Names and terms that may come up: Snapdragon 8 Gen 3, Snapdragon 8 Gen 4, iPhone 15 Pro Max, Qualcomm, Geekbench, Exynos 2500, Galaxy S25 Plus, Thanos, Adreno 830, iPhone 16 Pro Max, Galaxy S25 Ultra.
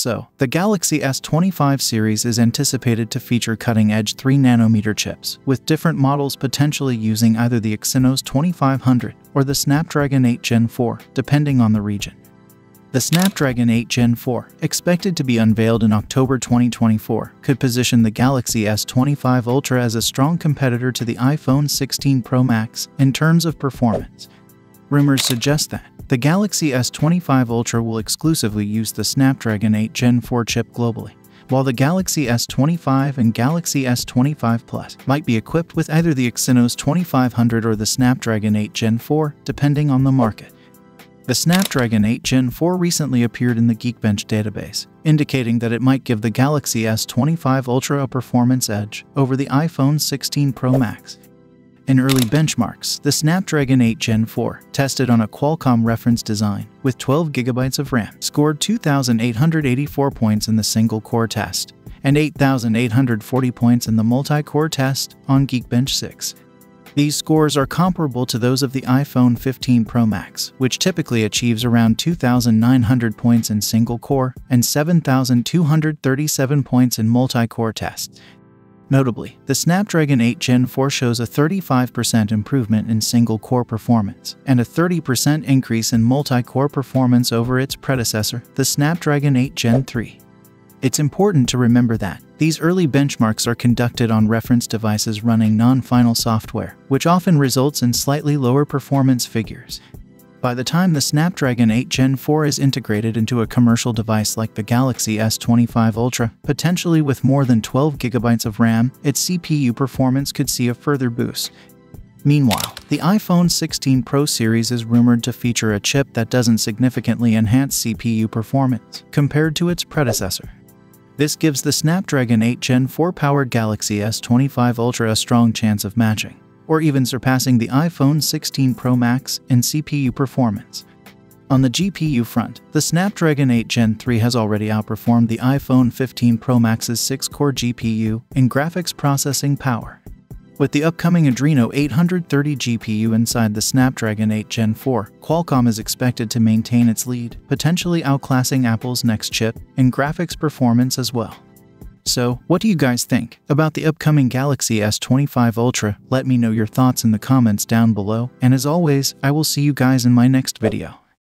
so. The Galaxy S25 series is anticipated to feature cutting-edge 3nm chips, with different models potentially using either the Exynos 2500 or the Snapdragon 8 Gen 4, depending on the region. The Snapdragon 8 Gen 4, expected to be unveiled in October 2024, could position the Galaxy S25 Ultra as a strong competitor to the iPhone 16 Pro Max in terms of performance. Rumors suggest that the Galaxy S25 Ultra will exclusively use the Snapdragon 8 Gen 4 chip globally, while the Galaxy S25 and Galaxy S25 Plus might be equipped with either the Exynos 2500 or the Snapdragon 8 Gen 4, depending on the market. The Snapdragon 8 Gen 4 recently appeared in the Geekbench database, indicating that it might give the Galaxy S25 Ultra a performance edge over the iPhone 16 Pro Max. In early benchmarks, the Snapdragon 8 Gen 4, tested on a Qualcomm reference design with 12GB of RAM, scored 2,884 points in the single-core test and 8,840 points in the multi-core test on Geekbench 6. These scores are comparable to those of the iPhone 15 Pro Max, which typically achieves around 2,900 points in single-core and 7,237 points in multi-core tests. Notably, the Snapdragon 8 Gen 4 shows a 35% improvement in single-core performance and a 30% increase in multi-core performance over its predecessor, the Snapdragon 8 Gen 3. It's important to remember that these early benchmarks are conducted on reference devices running non-final software, which often results in slightly lower performance figures. By the time the Snapdragon 8 Gen 4 is integrated into a commercial device like the Galaxy S25 Ultra, potentially with more than 12GB of RAM, its CPU performance could see a further boost. Meanwhile, the iPhone 16 Pro series is rumored to feature a chip that doesn't significantly enhance CPU performance compared to its predecessor. This gives the Snapdragon 8 Gen 4-powered Galaxy S25 Ultra a strong chance of matching, or even surpassing the iPhone 16 Pro Max in CPU performance. On the GPU front, the Snapdragon 8 Gen 3 has already outperformed the iPhone 15 Pro Max's 6-core GPU in graphics processing power. With the upcoming Adreno 830 GPU inside the Snapdragon 8 Gen 4, Qualcomm is expected to maintain its lead, potentially outclassing Apple's next chip in graphics performance as well. So, what do you guys think about the upcoming Galaxy S25 Ultra? Let me know your thoughts in the comments down below, and as always, I will see you guys in my next video.